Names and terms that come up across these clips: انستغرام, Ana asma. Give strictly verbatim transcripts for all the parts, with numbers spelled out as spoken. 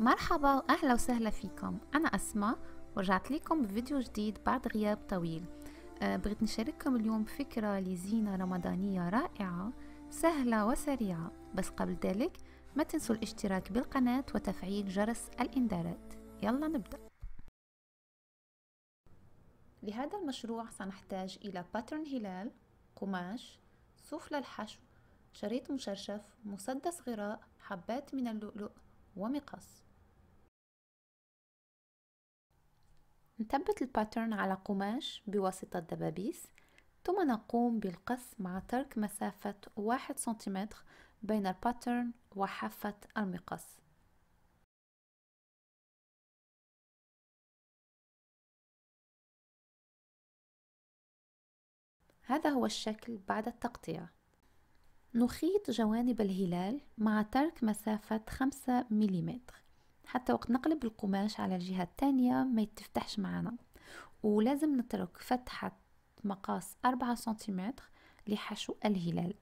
مرحبا واهلا وسهلا فيكم. انا اسماء ورجعت لكم بفيديو جديد بعد غياب طويل. أه بغيت نشارككم اليوم فكره لزينه رمضانيه رائعه سهله وسريعه، بس قبل ذلك ما تنسوا الاشتراك بالقناه وتفعيل جرس الانذارات. يلا نبدا. لهذا المشروع سنحتاج الى باترن هلال، قماش، صوف للحشو، شريط مشرشف، مسدس غراء، حبات من اللؤلؤ ومقص. نثبت الباترن على قماش بواسطة دبابيس، ثم نقوم بالقص مع ترك مسافة واحد سنتيمتر بين الباترن وحافة المقص. هذا هو الشكل بعد التقطيع. نخيط جوانب الهلال مع ترك مسافة خمسة ملم حتى وقت نقلب القماش على الجهة الثانية ما يتفتحش معنا، ولازم نترك فتحة مقاس أربعة سنتيمتر لحشو الهلال.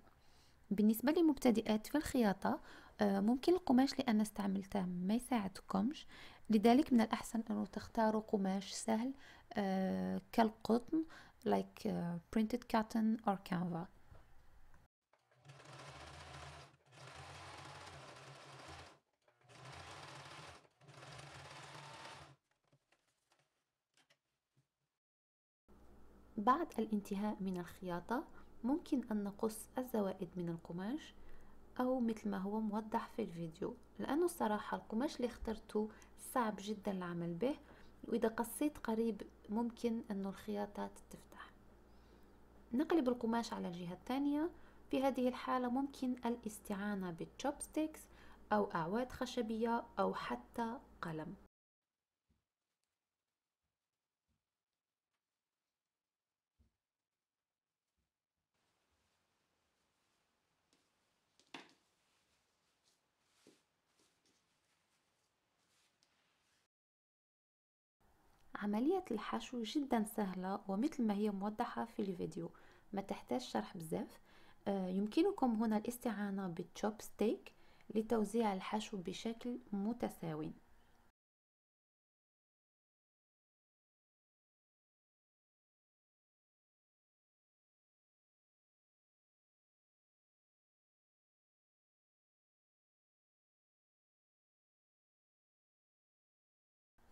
بالنسبة للمبتدئات في الخياطة ممكن القماش لأن استعملته ما يساعدكمش، لذلك من الأحسن أنه تختاروا قماش سهل كالقطن like printed cotton or canvas. بعد الانتهاء من الخياطة ممكن أن نقص الزوائد من القماش أو مثل ما هو موضح في الفيديو، لأنه الصراحة القماش اللي اخترته صعب جدا العمل به، وإذا قصيت قريب ممكن أن الخياطة تتفتح. نقلب القماش على الجهة الثانية. في هذه الحالة ممكن الاستعانة بالشوبستيكس أو أعواد خشبية أو حتى قلم. عملية الحشو جدا سهلة ومثل ما هي موضحة في الفيديو، ما تحتاج شرح بزاف. يمكنكم هنا الاستعانة بالتشوب ستيك لتوزيع الحشو بشكل متساوي.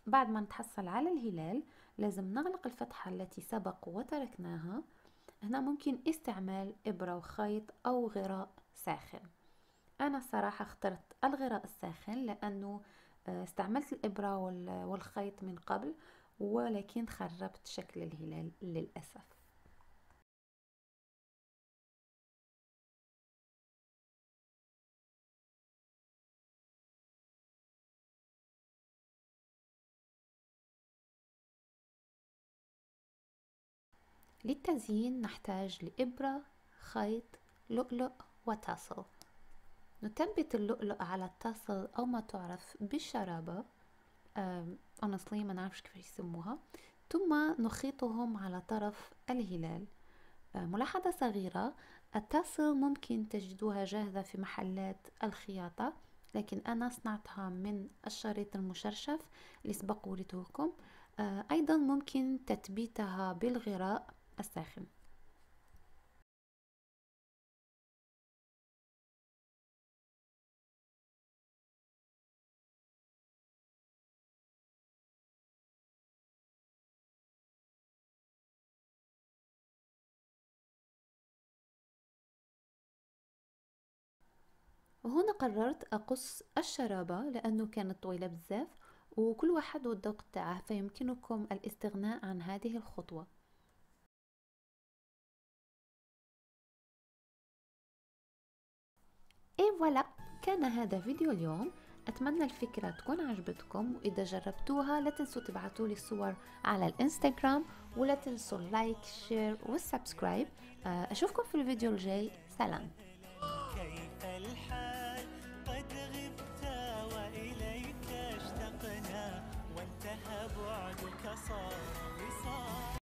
بعد ما نتحصل على الهلال لازم نغلق الفتحة التي سبق وتركناها. هنا ممكن استعمال إبرة وخيط أو غراء ساخن. أنا صراحة اخترت الغراء الساخن لأنه استعملت الإبرة والخيط من قبل ولكن خربت شكل الهلال للأسف. للتزيين نحتاج لإبرة، خيط، لؤلؤ وتاصل. نثبت اللؤلؤ على التاصل أو ما تعرف بالشرابة، أونستلي ما نعرفش كيف يسموها، ثم نخيطهم على طرف الهلال. ملاحظة صغيرة، التاصل ممكن تجدوها جاهزة في محلات الخياطة، لكن أنا صنعتها من الشريط المشرشف اللي سبق وريتهولكم. أيضا ممكن تثبيتها بالغراء الساخن. وهنا قررت أقص الشرابة لأنه كانت طويلة بزاف، وكل واحد والذوق تاعه، فيمكنكم الاستغناء عن هذه الخطوة. اي فوالا، كان هذا فيديو اليوم. اتمنى الفكرة تكون عجبتكم، واذا جربتوها لا تنسوا تبعتوا لي الصور على الانستغرام، ولا تنسوا اللايك شير والسبسكرايب. اشوفكم في الفيديو الجاي. سلام. كيف الحال؟ قد غبت وإليك اشتقنا، وانتهى بعدك صار وصال.